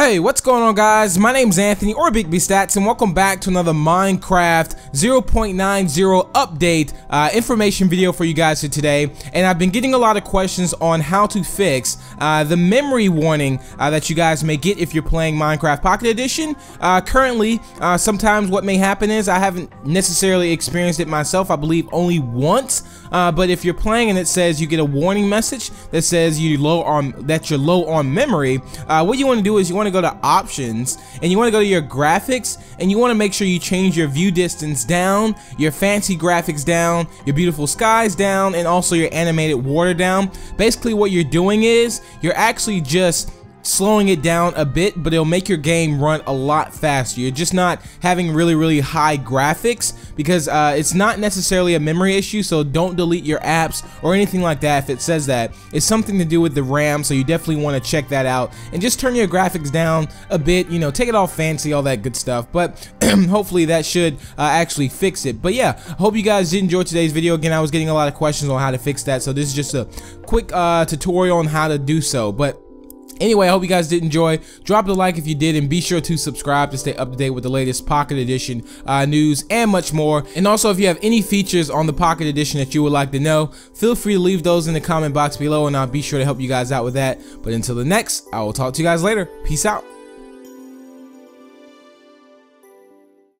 Hey, what's going on, guys? My name's Anthony, or BigBst4tz2, and welcome back to another Minecraft 0.90 update information video for you guys here today. And I've been getting a lot of questions on how to fix the memory warning that you guys may get if you're playing Minecraft Pocket Edition. Currently, sometimes what may happen is, I haven't necessarily experienced it myself, I believe only once, but if you're playing and it says you get a warning message that says you're low on memory, what you want to do is you want to go to options, and you want to go to your graphics, and you want to make sure you change your view distance down, your fancy graphics down, your beautiful skies down, and also your animated water down. Basically what you're doing is you're actually just slowing it down a bit, but it'll make your game run a lot faster. You're just not having really high graphics, because it's not necessarily a memory issue, so don't delete your apps or anything like that if it says that. It's something to do with the RAM, so you definitely want to check that out and just turn your graphics down a bit, you know, take it off fancy, all that good stuff. But hopefully that should actually fix it. But yeah, hope you guys did enjoy today's video. Again, I was getting a lot of questions on how to fix that, so this is just a quick tutorial on how to do so. But anyway, I hope you guys did enjoy. Drop a like if you did, and be sure to subscribe to stay up to date with the latest Pocket Edition news and much more. And also, if you have any features on the Pocket Edition that you would like to know, feel free to leave those in the comment box below, and I'll be sure to help you guys out with that. But until the next, I will talk to you guys later. Peace out.